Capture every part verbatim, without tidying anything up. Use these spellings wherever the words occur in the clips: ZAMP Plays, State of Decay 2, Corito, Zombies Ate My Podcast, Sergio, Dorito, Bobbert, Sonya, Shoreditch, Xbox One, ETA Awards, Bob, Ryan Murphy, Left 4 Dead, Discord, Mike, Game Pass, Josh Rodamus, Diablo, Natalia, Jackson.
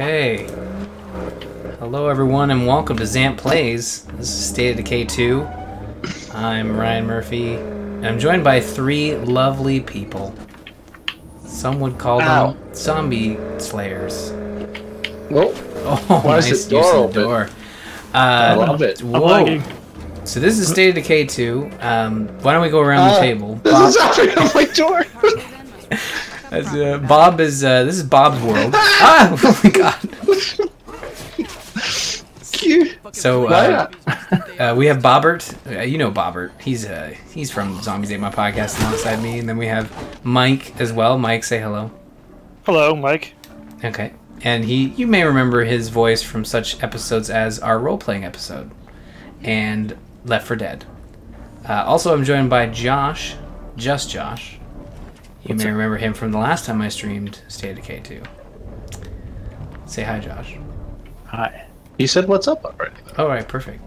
Okay. Hello everyone and welcome to ZAMP Plays. This is State of Decay two. I'm Ryan Murphy. And I'm joined by three lovely people. Some would call Ow. them zombie slayers. Whoa. Oh, why nice is the door open? Door. Uh, I love it. Whoa. So this is State of Decay two. Um, why don't we go around uh, the table? This Bob. is opening up my door! As, uh, Bob is, uh, this is Bob's world. Ah! Oh my god. Cute. So, uh, uh, we have Bobbert. Uh, you know Bobbert. He's, uh, he's from Zombies Ate My Podcast alongside me. And then we have Mike as well. Mike, say hello. Hello, Mike. Okay. And he, you may remember his voice from such episodes as our role-playing episode and Left four Dead. Uh, also, I'm joined by Josh, just Josh. You What's may it? remember him from the last time I streamed State of Decay two. Say hi, Josh. Hi. You said what's up already. Though. All right, perfect.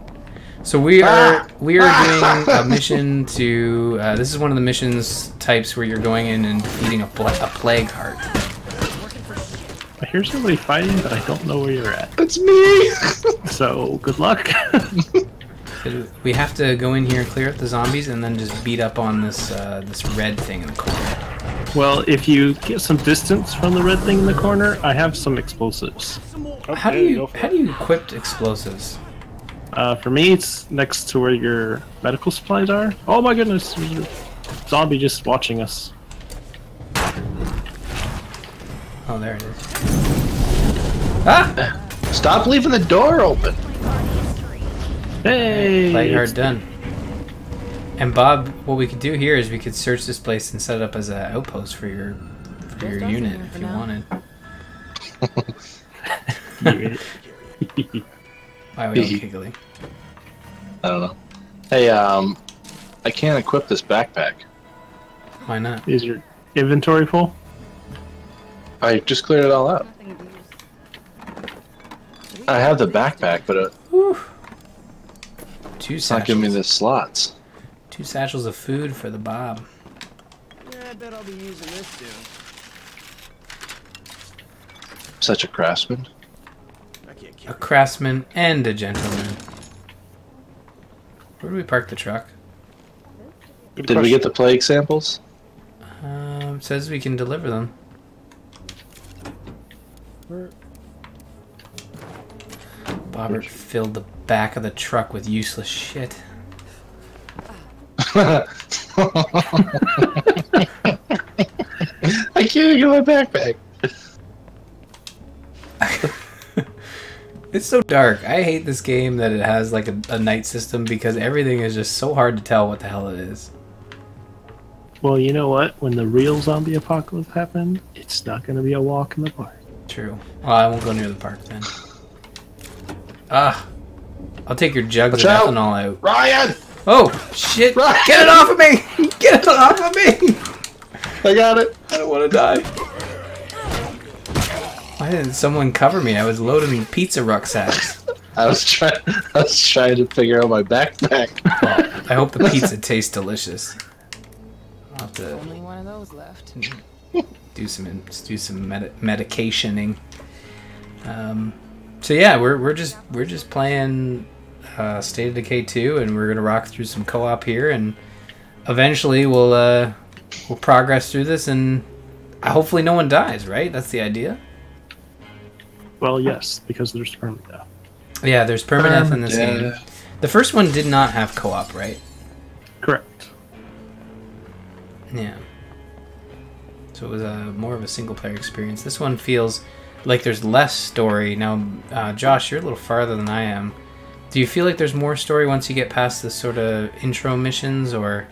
So we ah! are we are ah! doing a mission to. Uh, this is one of the missions types where you're going in and defeating a, a plague heart. I hear somebody fighting, but I don't know where you're at. It's me. So good luck. We have to go in here, clear up the zombies, and then just beat up on this uh, this red thing in the corner. Well, if you get some distance from the red thing in the corner, I have some explosives. Okay, how do you how do you equip explosives? Uh, for me, it's next to where your medical supplies are. Oh my goodness, there's a zombie just watching us. Oh, there it is. Ah! Stop leaving the door open. Hey! Play hard done. And Bob, what we could do here is we could search this place and set it up as an outpost for your for your unit if you wanted. Why are we all giggling? I don't know. Hey, um, I can't equip this backpack. Why not? Is your inventory full? I just cleared it all out. I have the backpack, but it, it's not giving me the slots. Two satchels of food for the Bob. Yeah, I bet I'll be using this too. Such a craftsman. I can't a craftsman and a gentleman. Where do we park the truck? Good Did question. we get the plague samples? Um, it says we can deliver them. Where? Bobbert filled the back of the truck with useless shit. I can't even get my backpack. It's so dark. I hate this game that it has like a, a night system because everything is just so hard to tell what the hell it is. Well, you know what? When the real zombie apocalypse happened, it's not going to be a walk in the park. True. Well, I won't go near the park then. Ah, I'll take your jug Watch of out. ethanol out, Ryan. Oh, shit! Ryan. Get it off of me! Get it off of me! I got it. I don't want to die. Why didn't someone cover me? I was loading pizza rucksacks. I was trying. I was trying to figure out my backpack. Well, I hope the pizza tastes delicious. I'll have to only one of those left. Do some do some med medicationing. Um. So yeah, we're we're just we're just playing. Uh, State of Decay two, and we're gonna rock through some co-op here, and eventually we'll uh, we'll progress through this, and hopefully no one dies. Right? That's the idea. Well, yes, because there's permadeath. Yeah, there's permadeath um, in this yeah. game. The first one did not have co-op, right? Correct. Yeah. So it was a more of a single-player experience. This one feels like there's less story. Now, uh, Josh, you're a little farther than I am. Do you feel like there's more story once you get past the sort of intro missions, or...?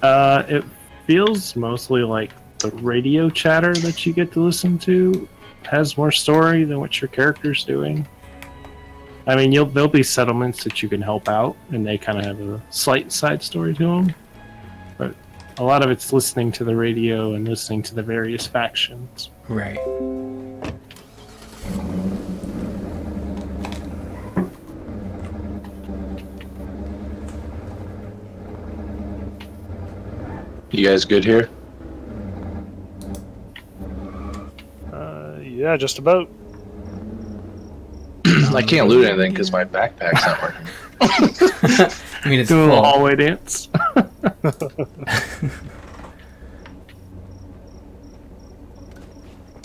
Uh, it feels mostly like the radio chatter that you get to listen to has more story than what your character's doing. I mean, you'll, there'll be settlements that you can help out, and they kind of have a slight side story to them. But a lot of it's listening to the radio and listening to the various factions. Right. You guys good here? Uh, yeah, just about. I can't loot anything because my backpack's not working. I mean, it's do a little hallway dance. Alright,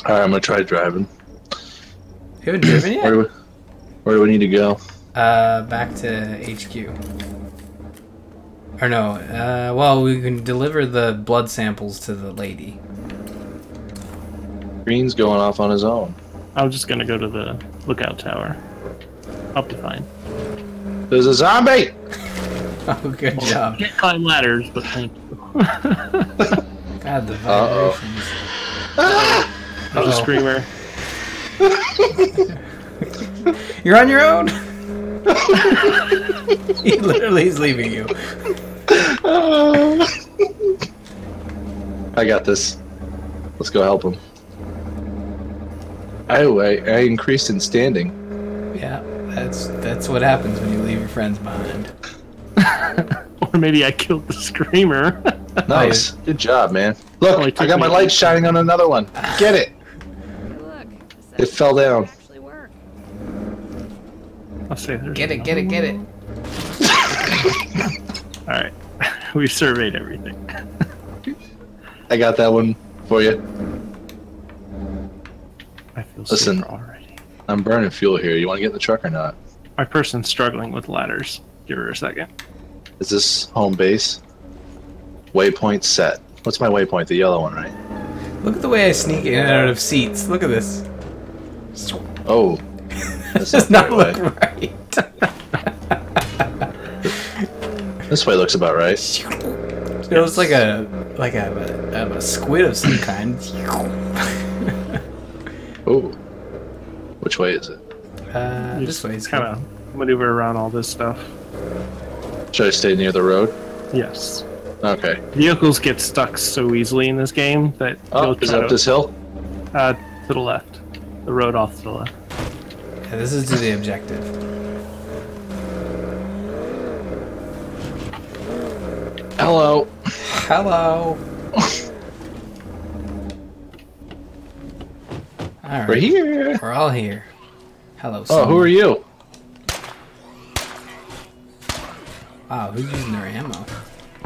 I'm gonna try driving. You haven't driven yet? Where do, we, where do we need to go? Uh, back to H Q. Or no, uh, well, we can deliver the blood samples to the lady. Green's going off on his own. I'm just gonna go to the lookout tower. Up to fine. There's a zombie! Oh, good well, job. Can't climb ladders, but thank you. God, the vibrations. Uh-oh. Ah! I'm a screamer. You're on your own. He literally is leaving you. Uh, I got this. Let's go help him. I I, I increased in standing. Yeah, that's that's what happens when you leave your friends behind. Or maybe I killed the screamer. Nice, good job, man. Look, oh, I got my light shining on another one. Get it. It fell down. I'll say get it, no. get it, get it. Alright. We surveyed everything. I got that one for you. I feel Listen, already. I'm burning fuel here. You want to get in the truck or not? My person's struggling with ladders. Give her a second. Is this home base? Waypoint set. What's my waypoint? The yellow one, right? Look at the way I sneak in and out of seats. Look at this. Oh, this does not look right. This way looks about right. It looks like a like a, a, a squid of some kind. Oh, which way is it? Uh, this way. Kind of maneuver around all this stuff. Should I stay near the road? Yes. Okay. Vehicles get stuck so easily in this game that. Oh, is it up this hill? Uh, to the left. The road off to the left. Yeah, this is to the objective. Hello. Hello. All right. We're here. We're all here. Hello, Sonya. Oh, who are you? Wow, who's using their ammo?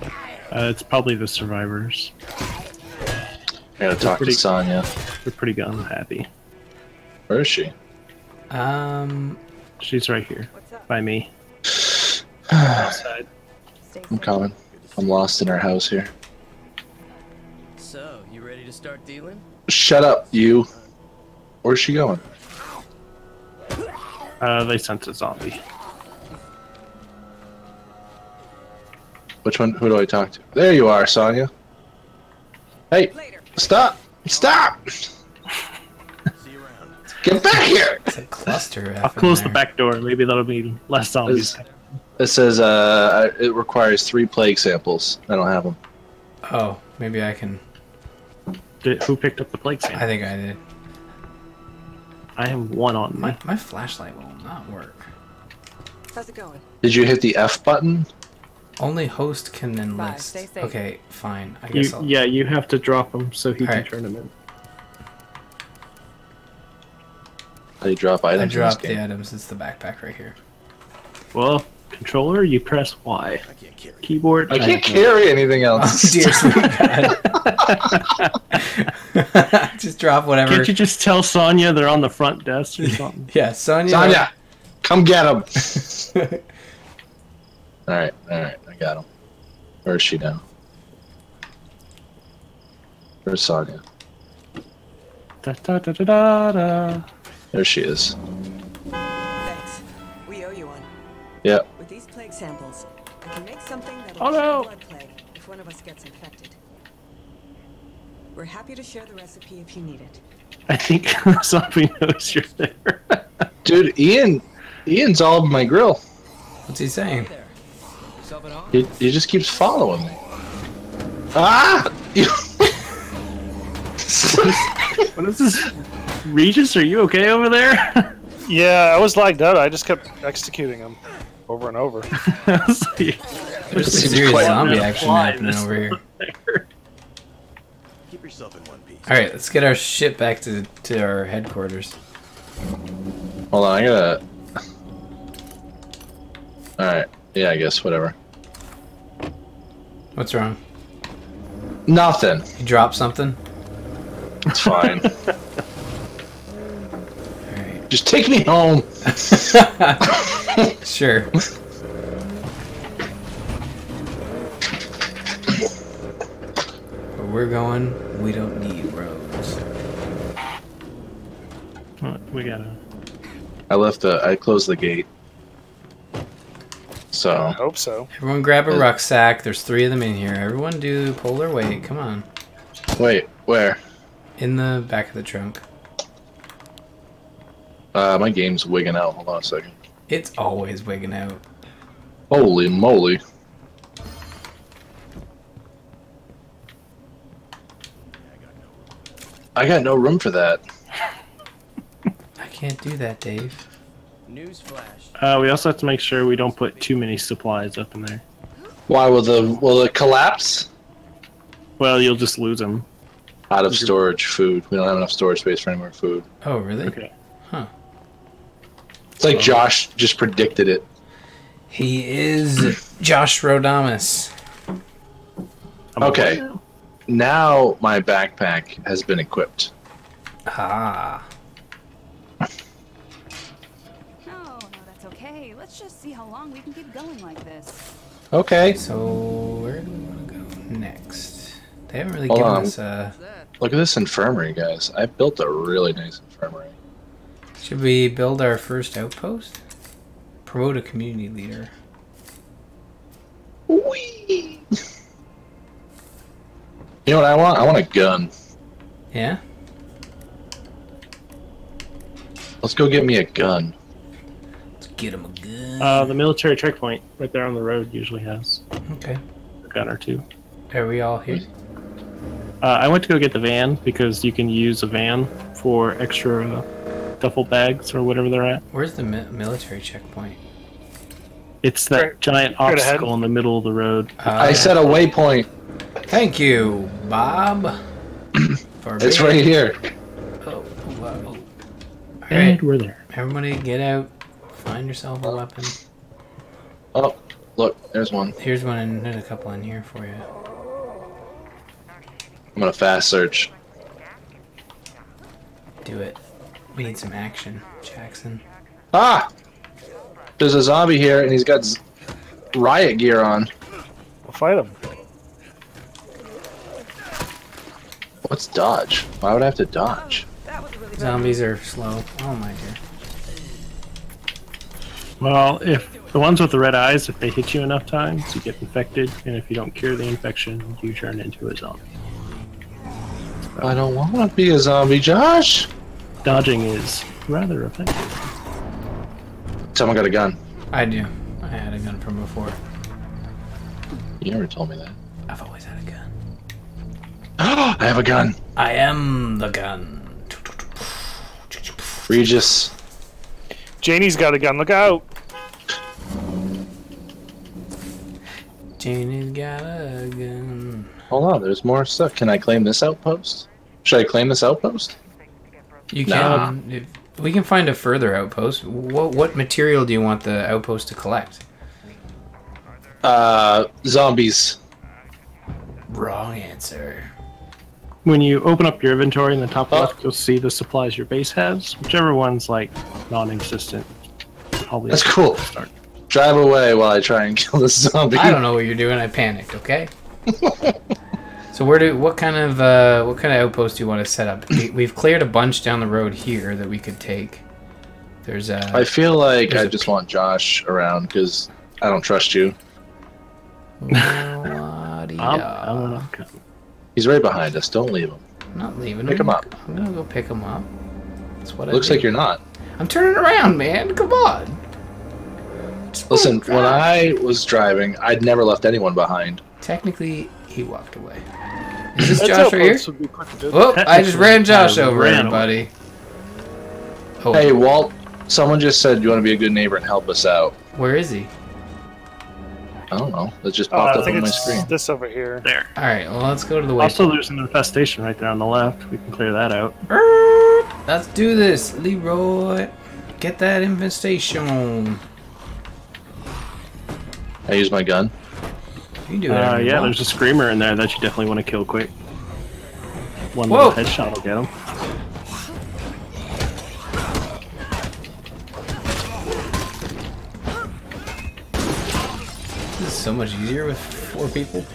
Uh, it's probably the survivors. I gotta talk to Sonya. They're pretty gun happy. Where is she? Um, she's right here by me. Outside. I'm coming. I'm lost in our house here. So, you ready to start dealing? Shut up, you. Where's she going? Uh, they sent a zombie. Which one? Who do I talk to? There you are, Sonya. Hey, stop! Stop! Get back here! It's a cluster. I'll close the back door. Maybe that'll be less zombies. It says uh, it requires three plague samples. I don't have them. Oh, maybe I can. Did, who picked up the plague sample? I think I did. I have one on my. My flashlight will not work. How's it going? Did you hit the F button? Only host can enlist. Okay, fine. I guess. You, I'll... Yeah, you have to drop them so he All can right. turn them in. They drop items. I dropped the items. It's the backpack right here. Well, controller, you press Y. I can't carry keyboard. I can't carry anything else. Oh, dear sweet God. Just drop whatever. Can't you just tell Sonya they're on the front desk or something? Yeah, Sonya. Sonya, come get them. all right, all right, I got them. Where is she now? Where's Sonya? Da da da da da da. There she is. Thanks. We owe you one. Yeah. With these plague samples, I can make something that will cure blood plague if one of us gets infected. We're happy to share the recipe if you need it. I think somebody knows you're there. Dude, Ian, Ian's all over my grill. What's he saying? He, he just keeps following me. Ah! What is this? Regis, are you okay over there? Yeah, I was lagged out. I just kept executing him over and over. There's serious zombie action happening over here. Keep yourself in one piece. All right, let's get our shit back to to our headquarters. Hold on, I gotta. Alright. Yeah, I guess. Whatever. What's wrong? Nothing. You dropped something? It's fine. Right. Just take me home. Sure. Where we're going, we don't need roads. Well, we gotta... I left the... I closed the gate. So... I hope so. Everyone grab a rucksack. There's three of them in here. Everyone do pull their weight. Come on. Wait, where? In the back of the trunk. Uh, my game's wigging out. Hold on a second. It's always wigging out. Holy moly. I got no room for that. I can't do that, Dave. Newsflash. Uh, we also have to make sure we don't put too many supplies up in there. Why? Will the will it collapse? Well, you'll just lose them. Out of storage food. We don't have enough storage space for any more food. Oh, really? Okay. Huh. It's like Josh just predicted it. He is Josh Rodamus. Okay. Now my backpack has been equipped. Ah. No, no, that's okay. Let's just see how long we can keep going like this. Okay. So where do we want to go next? They haven't really Hold given on. us a... Look at this infirmary, guys. I built a really nice infirmary. Should we build our first outpost? Promote a community leader. Whee! You know what I want? I want a gun. Yeah? Let's go get me a gun. Let's get him a gun. Uh, the military checkpoint right there on the road usually has. Okay. A gun or two. Are we all here? Uh, I went to go get the van because you can use a van for extra uh, duffel bags or whatever they're at. Where's the mi military checkpoint? It's that right, giant right obstacle ahead. in the middle of the road. Uh, I said a waypoint. Thank you, Bob. It's right here. Oh, wow. Oh. All right, we're there. Everybody get out. Find yourself a weapon. Oh, look, there's one. Here's one, and there's a couple in here for you. I'm gonna fast search. Do it. We need some action, Jackson. Ah! There's a zombie here, and he's got z riot gear on. We'll fight him. What's dodge? Why would I have to dodge? Zombies are slow. Oh my dear. Well, if the ones with the red eyes, if they hit you enough times, you get infected, and if you don't cure the infection, you turn into a zombie. So, I don't want to be a zombie, Josh! Dodging is rather effective. Someone got a gun. I do. I had a gun from before. You never told me that. I've always had a gun. I have a gun. I am the gun. Regis. Janie's got a gun. Look out. Janie's got a gun. Hold on. There's more stuff. Can I claim this outpost? Should I claim this outpost? You can. Nah. If we can find a further outpost. What, what material do you want the outpost to collect? Uh, zombies. Wrong answer. When you open up your inventory in the top left, you'll see the supplies your base has. Whichever one's like non-existent. That's cool. Start. Drive away while I try and kill this zombie. I don't know what you're doing. I panicked. Okay. So where do? What kind of uh, what kind of outpost do you want to set up? We, we've cleared a bunch down the road here that we could take. There's a. I feel like I just want Josh around because I don't trust you. I'm, I'm He's right behind us. Don't leave him. I'm not leaving him. Pick him up. I'm gonna go pick him up. That's what I Looks do. like you're not. I'm turning around, man. Come on. Listen, when I was driving, I'd never left anyone behind. Technically, he walked away. Is this Josh right here? Oh, I just ran Josh over, ran everybody. Oh, hey, Walt. Someone just said you want to be a good neighbor and help us out. Where is he? I don't know. It just popped oh, up on my screen. This over here. There. All right. Well, let's go to the way. Also, there's an infestation right there on the left. We can clear that out. Let's do this, Leroy. Get that infestation. I use my gun. You can do it. Uh, yeah, there's a screamer in there that you definitely want to kill quick. One Whoa. little headshot will get him. This is so much easier with four people.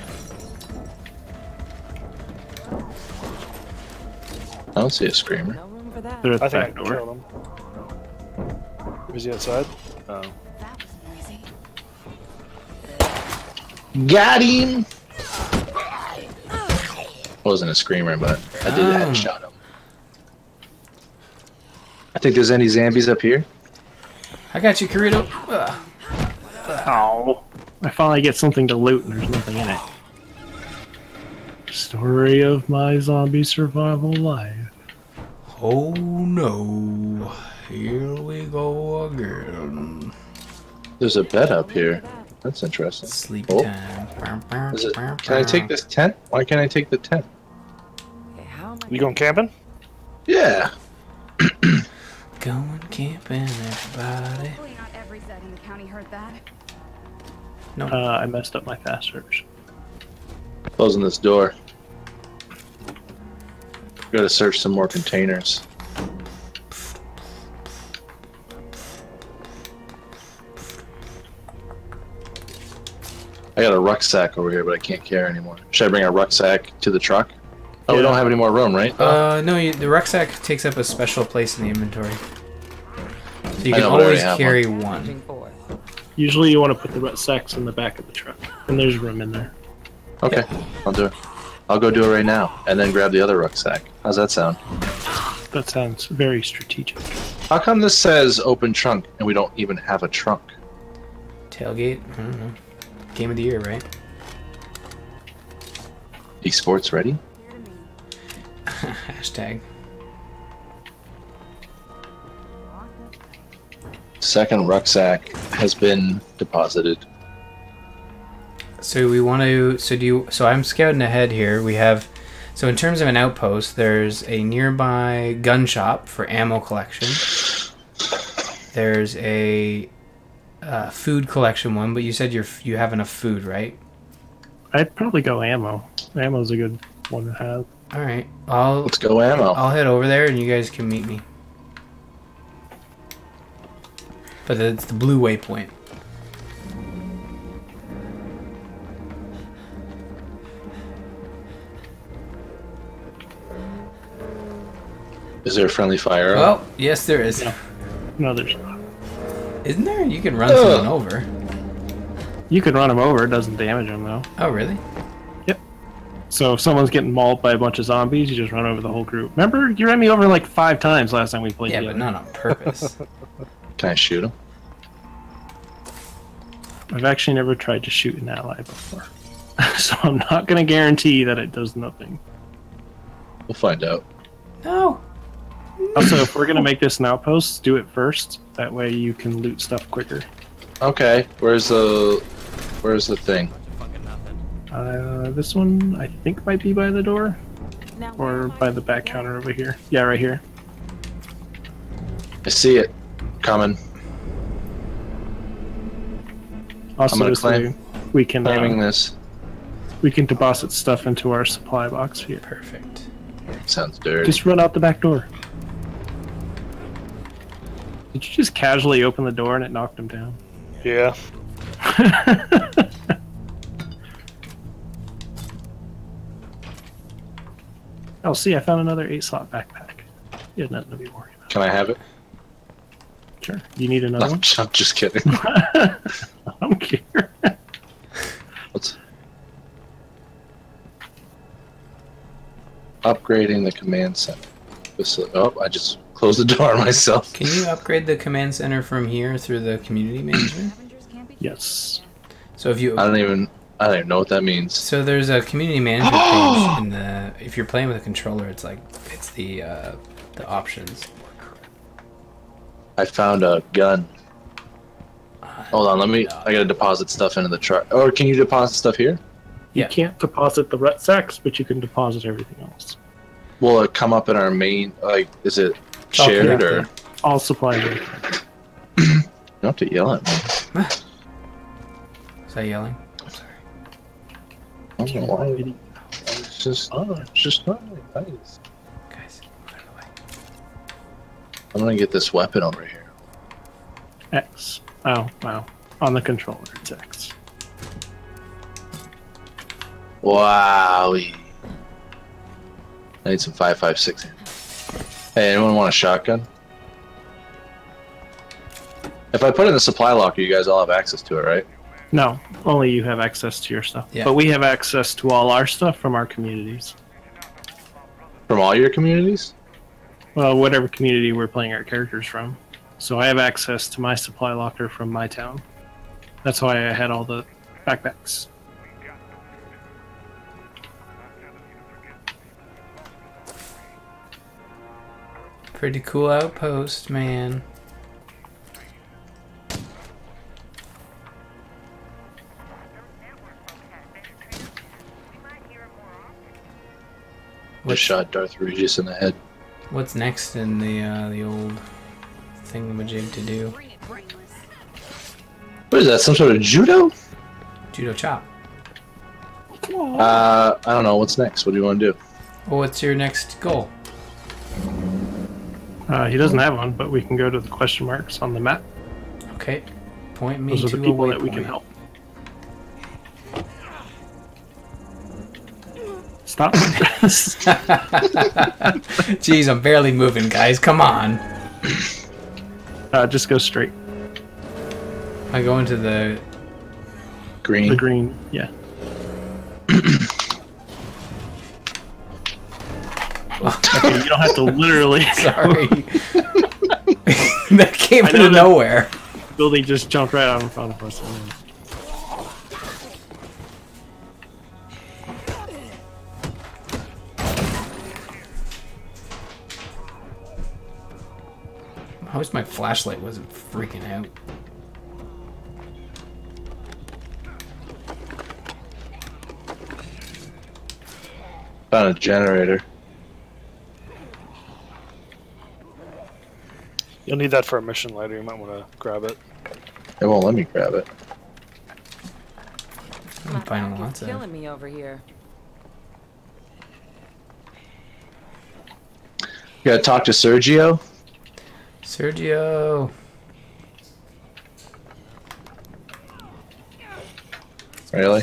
I don't see a screamer. No room for that. They're at the back door. Is he outside? Oh. Got him! Wasn't a screamer, but I did headshot him. I think there's any zombies up here. I got you, Corito. Ugh. Oh, I finally get something to loot and there's nothing in it. Story of my zombie survival life. Oh no. Here we go again. There's a bed up here. That's interesting. Sleep oh. time. Is it, can I take this tent? Why can't I take the tent? You going camping? Yeah. Going camping, everybody. Hopefully not every Zed in the county heard that. No. Uh, I messed up my fast search. Closing this door. Gotta search some more containers. I got a rucksack over here, but I can't carry anymore. Should I bring a rucksack to the truck? Oh, yeah. We don't have any more room, right? Uh, oh. no, you, the rucksack takes up a special place in the inventory. So you can always carry one. one. Usually you want to put the rucksacks in the back of the truck, and there's room in there. Okay, yeah. I'll do it. I'll go do it right now, and then grab the other rucksack. How's that sound? That sounds very strategic. How come this says open trunk, and we don't even have a trunk? Tailgate? I don't know. Game of the year, right? Esports ready? Hashtag. Second rucksack has been deposited. So we want to. So do you? So I'm scouting ahead here. We have. So in terms of an outpost, there's a nearby gun shop for ammo collection. There's a. Uh, food collection one, but you said you're you have enough food, right? I'd probably go ammo. Ammo's a good one to have. All right, I'll let's go ammo. I'll head over there, and you guys can meet me. But it's the blue waypoint. Is there a friendly fire? Well, on? yes, there is. No, no there's not. Isn't there? You can run Ugh. someone over. You can run them over. It doesn't damage them, though. Oh, really? Yep. So if someone's getting mauled by a bunch of zombies, you just run over the whole group. Remember? You ran me over like five times last time we played. Yeah, but not on purpose. Can I shoot him? I've actually never tried to shoot an ally before. So I'm not going to guarantee that it does nothing. We'll find out. No. Also, if we're going to make this an outpost, do it first. That way you can loot stuff quicker. Okay, where's the where's the thing? Uh, this one I think might be by the door, or by the back counter over here. Yeah, right here. I see it coming. Also, I'm gonna claim, we can claiming uh, this. We can deposit stuff into our supply box here. Perfect. Sounds dirty. Just run out the back door. Did you just casually open the door and it knocked him down? Yeah. Oh, see, I found another eight slot backpack. You have nothing to be worried about. Can I have it? Sure. You need another I'm, one? I'm just kidding. I don't care. What's... Upgrading the command center. Oh, I just... Close the door myself. Can you upgrade the command center from here through the community manager? Yes. So if you, I don't even, I don't even know what that means. So there's a community manager page in the. If you're playing with a controller, it's like it's the uh, the options. I found a gun. Hold on, let me. I gotta deposit stuff into the truck. Or can you deposit stuff here? You yeah. can't deposit the rucksacks, but you can deposit everything else. Will it come up in our main? Like, is it? Shared or all supply. Not to yell at me. Is that yelling? I'm sorry. I don't know why. I was just, oh, it's just not my advice. Guys, out of the way. I'm gonna get this weapon over here. X. Oh, wow. On the controller, it's X. Wow. I need some five five six. Hey, anyone want a shotgun? If I put it in the supply locker, you guys all have access to it, right? No, only you have access to your stuff. Yeah. But we have access to all our stuff from our communities. From all your communities? Well, whatever community we're playing our characters from. So I have access to my supply locker from my town. That's why I had all the backpacks. Pretty cool outpost, man. What shot Darth Regis in the head? What's next in the uh, the old thingamajig to do? What is that? Some sort of judo? Judo chop. Uh, I don't know. What's next? What do you want to do? Well, what's your next goal? Uh, he doesn't have one, but we can go to the question marks on the map. Okay. Point me to the people that we can help. Stop. Jeez, I'm barely moving, guys. Come on. Uh, just go straight. I go into the green. The green, yeah. Okay, you don't have to literally. Sorry. That came out of nowhere. The building just jumped right out in front of us. I wish my flashlight wasn't freaking out. Found a generator. You'll need that for a mission later. You might want to grab it. It won't let me grab it. I'm finding lots of it. Killing me over here. You gotta talk to Sergio. Sergio. Really?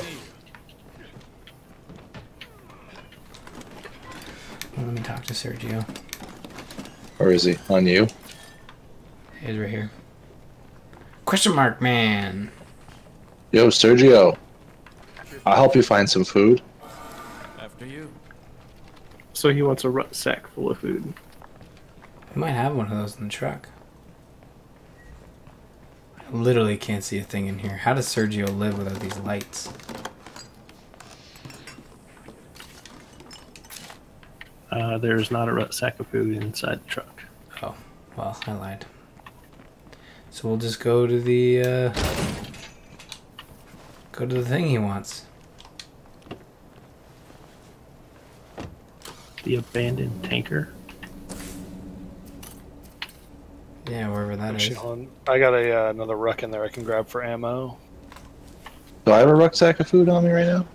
Let me talk to Sergio. Where is he? On you? He's right here. Question mark, man. Yo, Sergio. I'll help you find some food. After you. So he wants a rucksack full of food. We might have one of those in the truck. I literally can't see a thing in here. How does Sergio live without these lights? Uh, there's not a rucksack of food inside the truck. Oh, well, I lied. So we'll just go to the uh, go to the thing he wants. The abandoned tanker. Yeah, wherever that I'm is. Chilling. I got a uh, another ruck in there I can grab for ammo. Do I have a rucksack of food on me right now?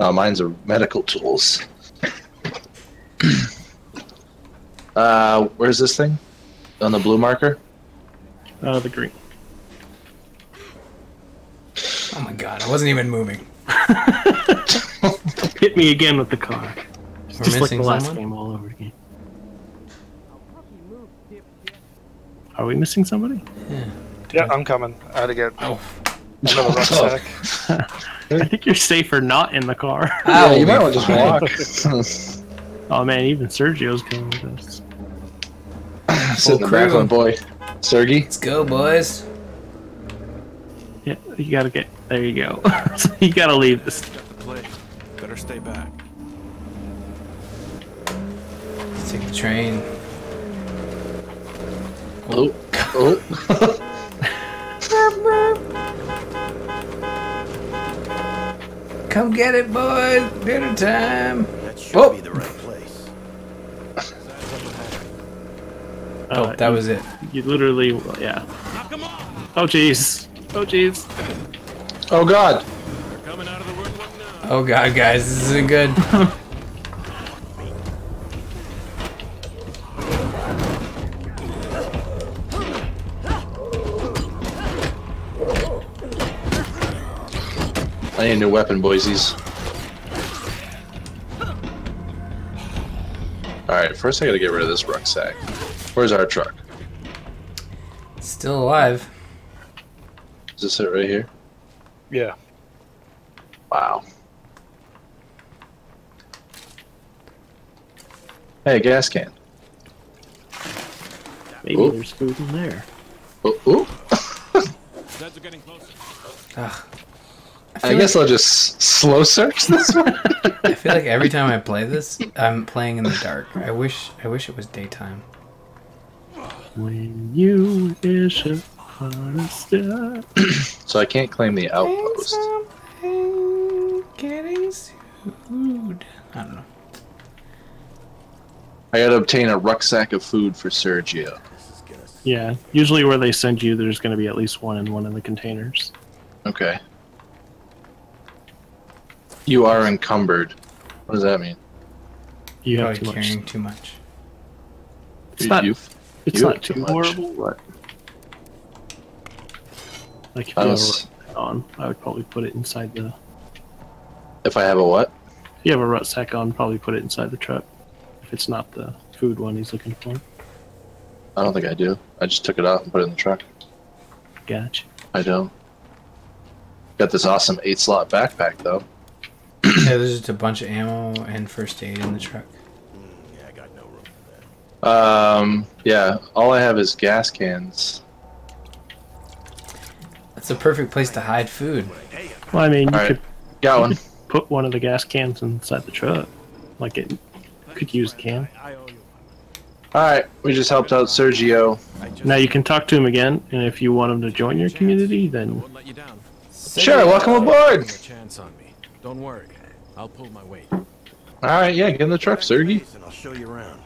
Oh, mine's are medical tools. uh, where's this thing? On the blue marker. Uh, the green. Oh my god, I wasn't even moving. Hit me again with the car. It's just like the last someone? game all over again. Are we missing somebody? Yeah, yeah I'm coming. I had to get oh. another rucksack. I think you're safer not in the car. Oh, yeah, you might want to just walk. Oh man, even Sergio's coming with us. Sit in the back, my boy. Sergi. Let's go, boys. Yeah, you gotta get. There you go. You gotta leave this. Got the plate. Better stay back. Let's take the train. Oh. Oh. Come get it, boys. Dinner time. That should oh. be the right place. Oh, uh, that was it. You literally, yeah. Oh, jeez. Oh, jeez. Oh god! They're coming out of the woodwork now. Oh god, guys, this isn't good. I need a new weapon, boysies. Alright, first I gotta get rid of this rucksack. Where's our truck? It's still alive. Is this it right here? Yeah. Wow. Hey, a gas can. Maybe ooh. There's food in there. Ooh, ooh. That's getting closer. Ugh. I, I guess like... I'll just slow search this one. I feel like every time I play this, I'm playing in the dark. I wish, I wish it was daytime. When you wish upon a star. So I can't claim the outpost. Getting food. I don't know. I gotta obtain a rucksack of food for Sergio. Yeah, usually where they send you, there's gonna be at least one in one of the containers. Okay. You are encumbered. What does that mean? You have too carrying much. too much. It's not. You, it's you not too horrible, much. but like if I was... you have a rucksack on, I would probably put it inside the. If I have a what? If you have a rucksack on, probably put it inside the truck. If it's not the food one he's looking for. I don't think I do. I just took it off and put it in the truck. Gotcha. I don't. Got this awesome eight-slot backpack though. Yeah, there's just a bunch of ammo and first aid in the truck. Yeah, I got no room for that. Um, yeah, all I have is gas cans. That's the perfect place to hide food. Well, I mean, you all could, right. got you one. could put one of the gas cans inside the truck. Like, it could use a can. Alright, we just helped out Sergio. Now you can talk to him again, and if you want him to join your community, then... Sure, welcome aboard! Don't worry, I'll pull my weight. All right, yeah, get in the truck, Sergey. I'll show you around.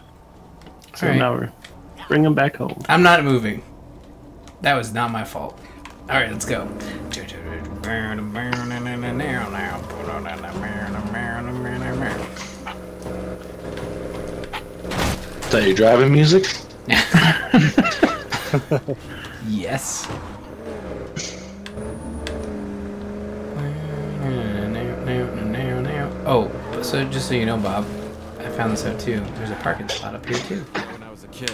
So now we're bring him back home. I'm not moving. That was not my fault. All right, let's go. Is that your driving music? Yes. Oh, so just so you know, Bob, I found this out too. There's a parking spot up here too. When I was a kid,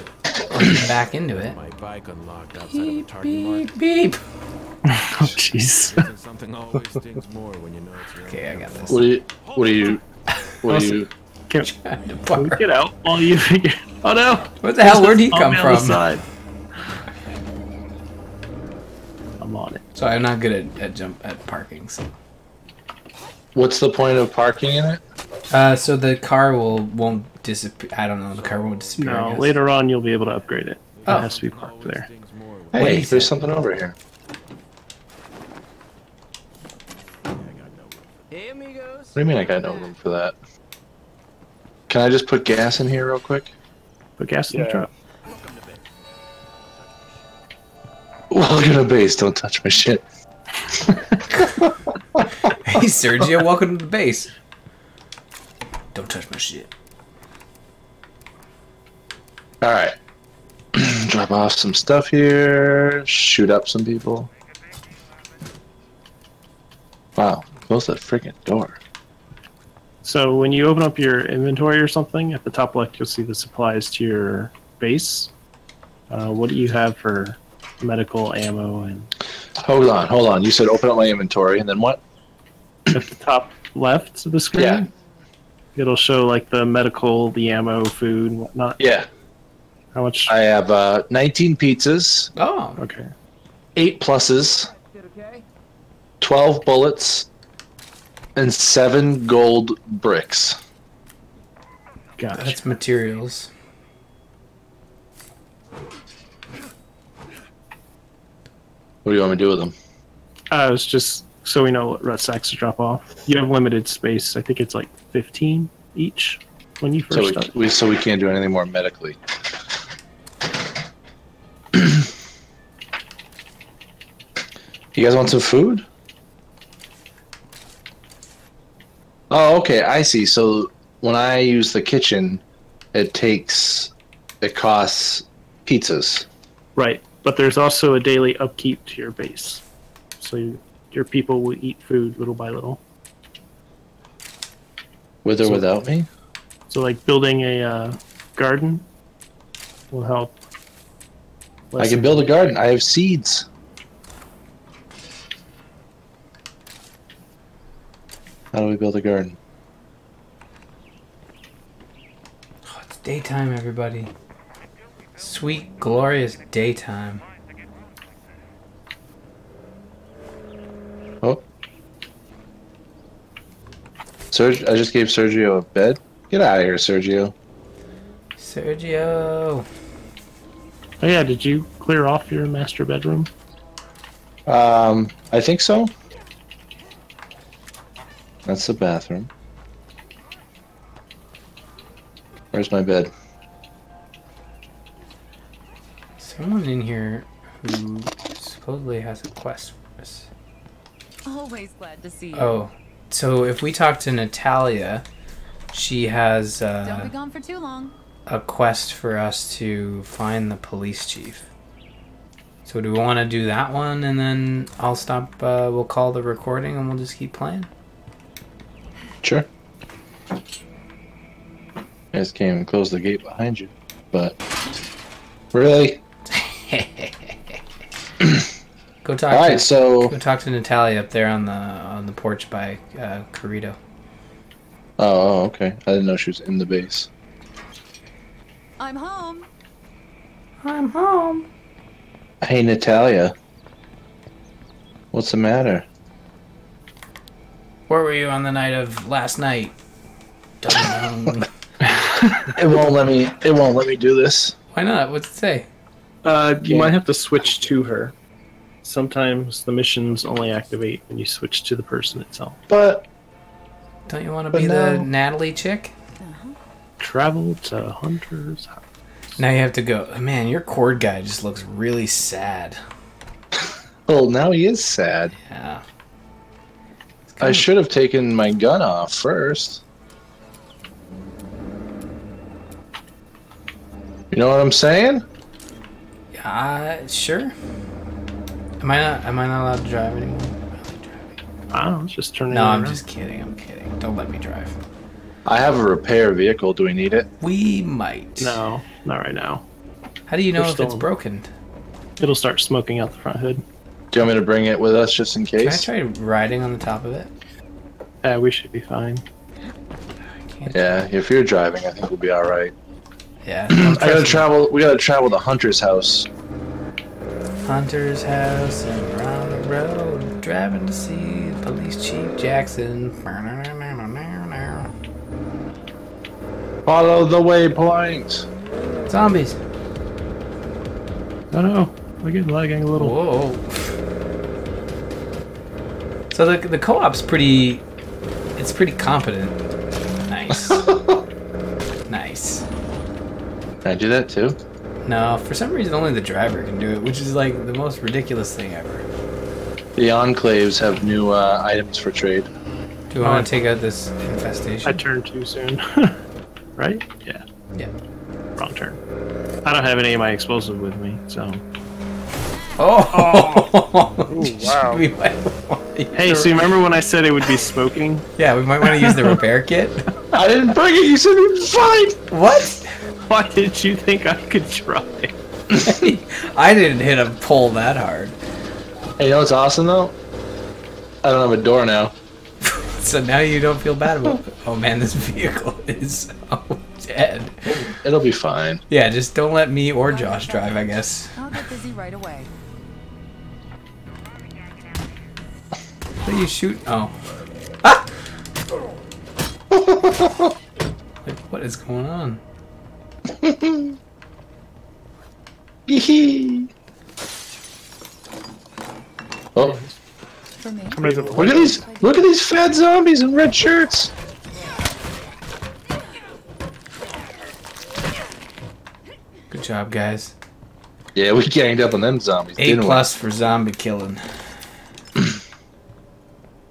back into it. My bike unlocked outside beep, of a Target beep, beep. Oh, jeez. Okay, I got this. What do you? What do you? What do you? Can, can we get out while you figure? Oh no! What the hell? Where'd he come from? Side. I'm on it. So I'm not good at, at jump at parking. So. What's the point of parking in it? Uh, so the car will won't disappear. I don't know. The car won't disappear. No, later on you'll be able to upgrade it. Oh. It has to be parked there. Hey, wait, there's something over here. What do you mean I got no room for that? Can I just put gas in here real quick? Put gas in yeah. the truck. Welcome to base. Don't touch my shit. Hey Sergio, welcome to the base. Don't touch my shit. Alright. Drop off some stuff here. Shoot up some people. Wow, close that freaking door. So when you open up your inventory or something, at the top left you'll see the supplies to your base. Uh, what do you have for medical ammo and... Hold on, hold on. You said open up my inventory and then what? At the top left of the screen, yeah. It'll show like the medical, the ammo, food, and whatnot. Yeah. How much? I have uh, nineteen pizzas. Oh, okay. Eight pluses, twelve bullets, and seven gold bricks. Gotcha. That's materials. What do you want me to do with them? I was just... So we know what rucksacks to drop off. You have limited space. I think it's like fifteen each when you first so start. We, we, so we can't do anything more medically. You guys want some food? Oh, okay, I see. So when I use the kitchen, it takes, it costs pizzas. Right, but there's also a daily upkeep to your base. So you, your people will eat food little by little. With or so, without me? So like building a uh, garden will help. I can build a garden. I have seeds. How do we build a garden? Oh, it's daytime, everybody. Sweet, glorious daytime. Oh. Sergio, I just gave Sergio a bed. Get out of here, Sergio. Sergio. Oh yeah, did you clear off your master bedroom? Um, I think so. That's the bathroom. Where's my bed? Someone in here who supposedly has a quest for us. Always glad to see you. Oh, so if we talk to Natalia, she has uh, Don't be gone for too long. a quest for us to find the police chief. So do we want to do that one, and then I'll stop, uh, we'll call the recording and we'll just keep playing? Sure. I just came and closed the gate behind you, but really. Go talk. All right, to, so go talk to Natalia up there on the on the porch by uh, Corito. Oh, oh, okay. I didn't know she was in the base. I'm home. I'm home. Hey, Natalia. What's the matter? Where were you on the night of last night? It won't let me. It won't let me do this. Why not? What's it say? Uh, you yeah. might have to switch to her. Sometimes the missions only activate when you switch to the person itself. But don't you want to be no. the Natalie chick? Uh-huh. Travel to Hunter's House. Now you have to go. Oh, man, your cord guy just looks really sad. Well, now he is sad. Yeah. I should have taken my gun off first. You know what I'm saying? Uh, sure. Am I not? Am I not allowed to drive anymore? I like driving. I don't know. Just turning. No, around. I'm just kidding. I'm kidding. Don't let me drive. I have a repair vehicle. Do we need it? We might. No, not right now. How do you know We're if still... it's broken? It'll start smoking out the front hood. Do you want me to bring it with us just in case? Can I try riding on the top of it? Yeah, uh, we should be fine. Yeah, if you're driving, I think we'll be all right. Yeah. I gotta travel. We gotta travel to Hunter's house. Hunter's house and we're on the road, driving to see police chief Jackson. Follow the waypoint. Zombies. Oh no, we're getting lagging a little. Whoa. So the, the co-op's pretty, it's pretty competent. Nice. Nice. Can I do that too? No, for some reason only the driver can do it, which is like the most ridiculous thing ever. The Enclaves have new uh, items for trade. Do you want um, to take out this infestation? I turned too soon. Right? Yeah. Yeah. Wrong turn. I don't have any of my explosive with me, so... Oh! Oh. Ooh, wow. We might... Hey, so you remember when I said it would be smoking? Yeah, we might want to use the repair kit. I didn't bring it, you said it was fine! What? Why did you think I could try? I didn't hit a pole that hard. Hey, you know what's awesome though? I don't have a door now. So now you don't feel bad about it. Oh man, this vehicle is so dead. It'll be fine. Yeah, just don't let me or Josh drive, I guess. I'll get busy right away. What are you shooting? Oh. Ah! Like, what is going on? Oh. Look at these, look at these fat zombies in red shirts! Good job, guys. Yeah, we ganged up on them zombies, didn't we? A plus for zombie killing.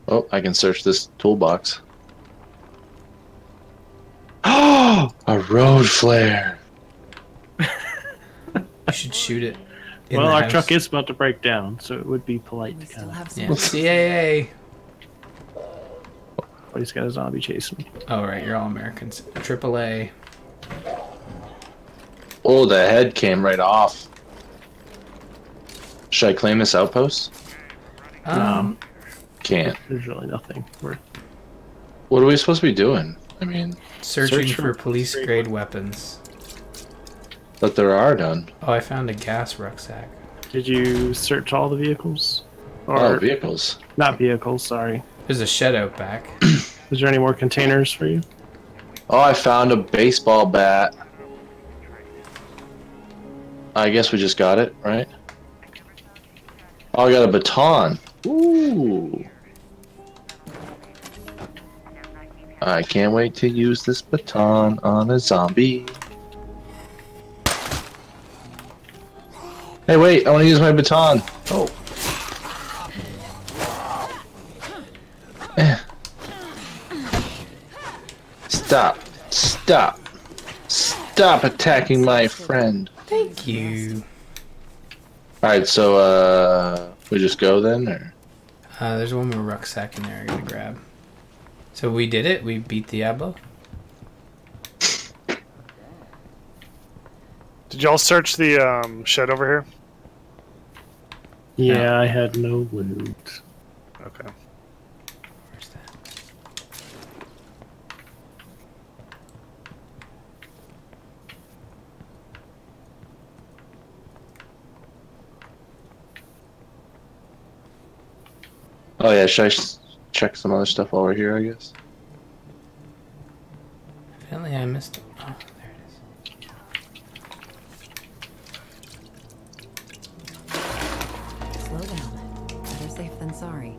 Oh, I can search this toolbox. Oh, a road flare. You should shoot it. Well, our house. truck is about to break down, so it would be polite we to kind of. Yeah. C A A. Oh, he's got a zombie chasing me. Oh, right, you're all Americans. triple A. Oh, the head came right off. Should I claim this outpost? Um, um can't. There's really nothing. We're... What are we supposed to be doing? I mean, searching search for, for police grade, grade weapons. But there are none. Oh, I found a gas rucksack. Did you search all the vehicles? Or oh, vehicles. Not vehicles, sorry. There's a shed out back. Is there any more containers for you? Oh, I found a baseball bat. I guess we just got it, right? Oh, I got a baton. Ooh. I can't wait to use this baton on a zombie. Hey, wait, I want to use my baton. Oh. Stop. Stop. Stop attacking my friend. Thank you. Alright, so, uh, we just go then, or? Uh, there's one more rucksack in there I'm gonna grab. So we did it? We beat Diablo? Did y'all search the um, shed over here? Yeah, no. I had no loot. Okay. Where's that? Oh yeah, should I check some other stuff over here, I guess? Apparently I missed it. Oh. Sorry.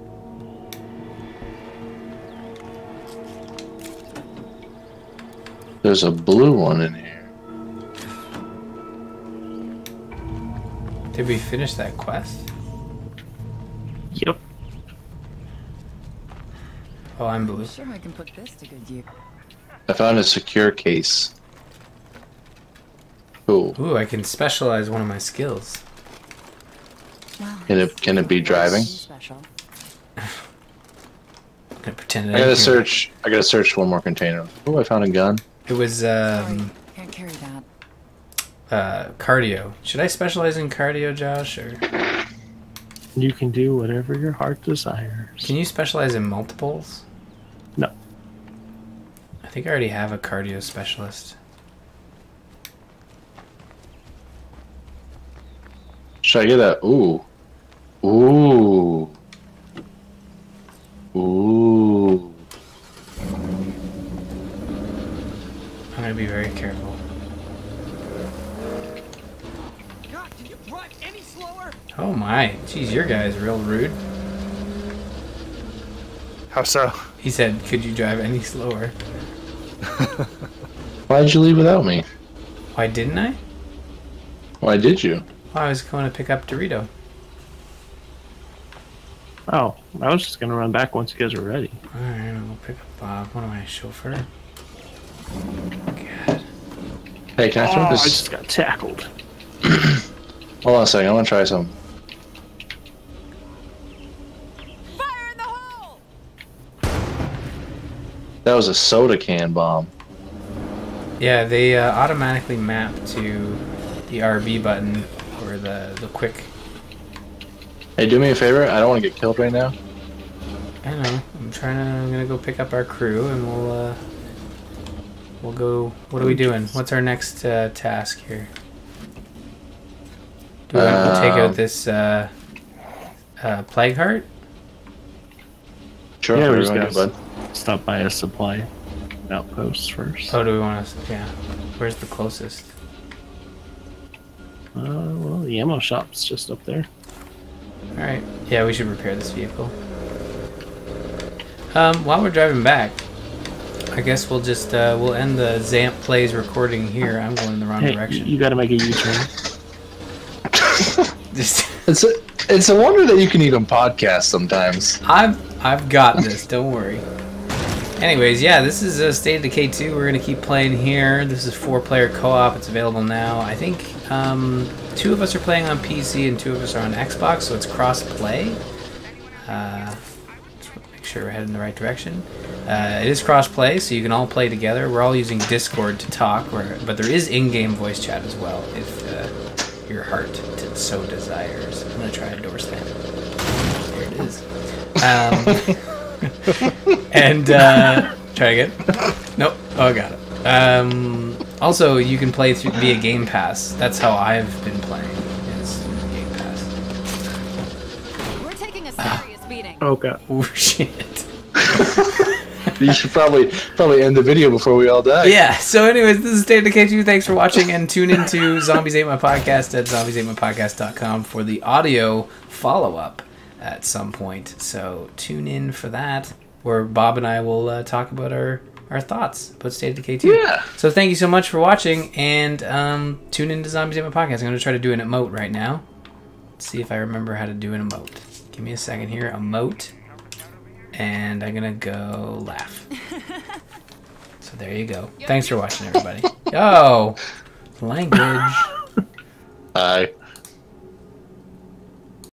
There's a blue one in here. Did we finish that quest? Yep. Oh, I'm blue. Sure, I can put this to good use. I found a secure case. Cool. Ooh, I can specialize one of my skills. Can it can it be driving? I pretend. I, I gotta search. It. I gotta search one more container. Oh, I found a gun. It was um. Can't carry that. Uh, cardio. Should I specialize in cardio, Josh? Or you can do whatever your heart desires. Can you specialize in multiples? No. I think I already have a cardio specialist. Should I get a ooh, ooh, ooh? I'm gonna be very careful. God, did you drive any slower? Oh my, jeez, your guy's real rude. How so? He said, "Could you drive any slower?" Why'd you leave without me? Why didn't I? Why did you? I was going to pick up Dorito. Oh, I was just going to run back once you guys were ready. Alright, we'll pick up Bob. What am I, a chauffeur? God. Hey, can I throw oh, this? I just got tackled. Hold on a second, I want to try something. Fire in the hole! That was a soda can bomb. Yeah, they uh, automatically map to the R B button. Or the, the quick. Hey, do me a favor. I don't want to get killed right now. I know. I'm trying to. I'm gonna go pick up our crew, and we'll uh, we'll go. What are we doing? What's our next uh, task here? Do we have to take out this uh, uh, plague heart? Sure. Yeah, we just gotta stop by a supply outpost first. Oh, do we want to? Yeah. Where's the closest? Uh, well, the ammo shop's just up there. Alright. Yeah, we should repair this vehicle. Um, while we're driving back, I guess we'll just, uh, we'll end the ZAMP Plays recording here. I'm going in the wrong hey, direction. You gotta make a U-turn. Just it's, a, it's a wonder that you can even podcast sometimes. I've, I've got this, don't worry. Anyways, yeah, this is uh, State of Decay two. We're going to keep playing here. This is four-player co-op. It's available now. I think um, two of us are playing on P C and two of us are on Xbox, so it's cross-play. Uh, make sure we're heading in the right direction. Uh, it is cross-play, so you can all play together. We're all using Discord to talk, where, but there is in-game voice chat as well, if uh, your heart so desires. I'm going to try a door slam. There it is. Um... and uh, try again. Nope. Oh, I got it. Um, also, you can play through via Game Pass. That's how I've been playing. Is Game Pass. We're taking a serious uh, beating. Oh god. Oh shit. You should probably probably end the video before we all die. Yeah. So, anyways, this is State of Decay two. Thanks for watching, and tune into Zombies Ate My Podcast at zombies ate my podcast dot com for the audio follow up at some point. So tune in for that, where Bob and I will uh, talk about our, our thoughts about State of Decay two. Yeah. So thank you so much for watching, and um, tune in to Zombies Ate My Podcast. I'm going to try to do an emote right now. Let's see if I remember how to do an emote. Give me a second here. Emote. And I'm going to go laugh. So there you go. Thanks for watching, everybody. Oh, language. Bye.